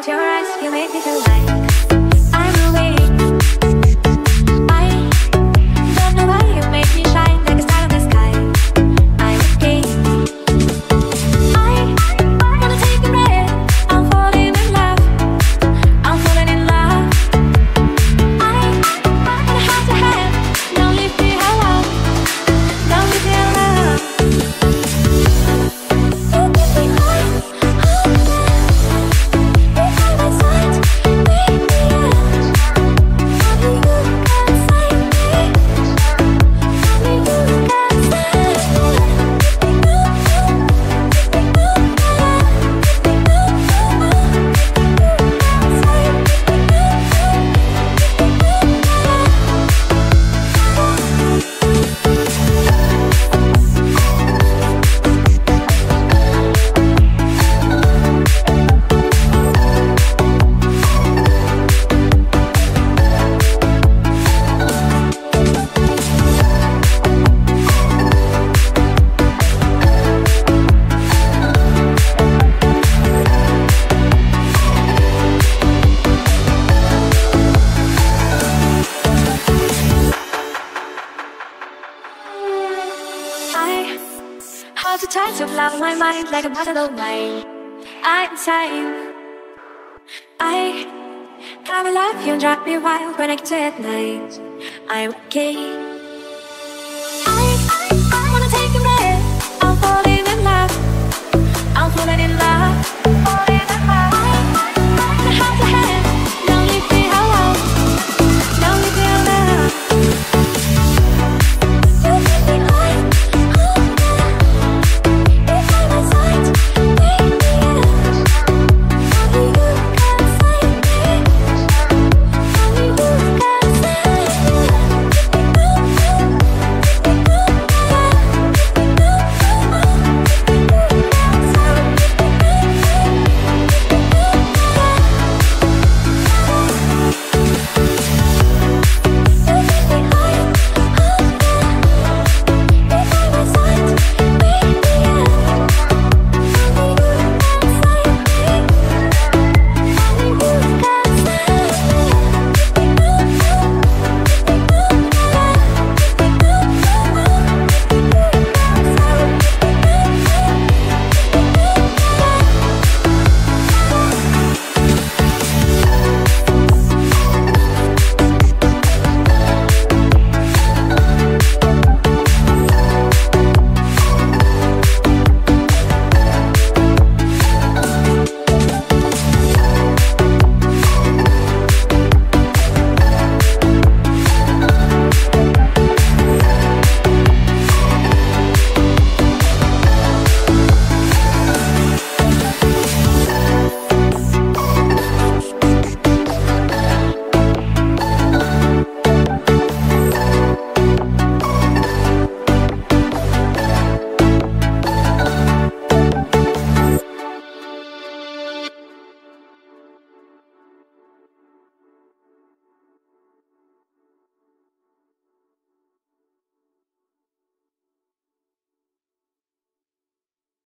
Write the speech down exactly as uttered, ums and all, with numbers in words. out your eyes, you make me feel like I'm awake. I don't know why you make me shine like a star in the sky. I'm okay. I wanna take a breath. I'm falling in love. I'm falling in love. I wanna have to have. Don't leave me alone. Don't leave me alone. Hold the tides of love in my mind like a bottle of wine. I'm insane. I come alive, you drive me wild when I get to at night. I'm okay.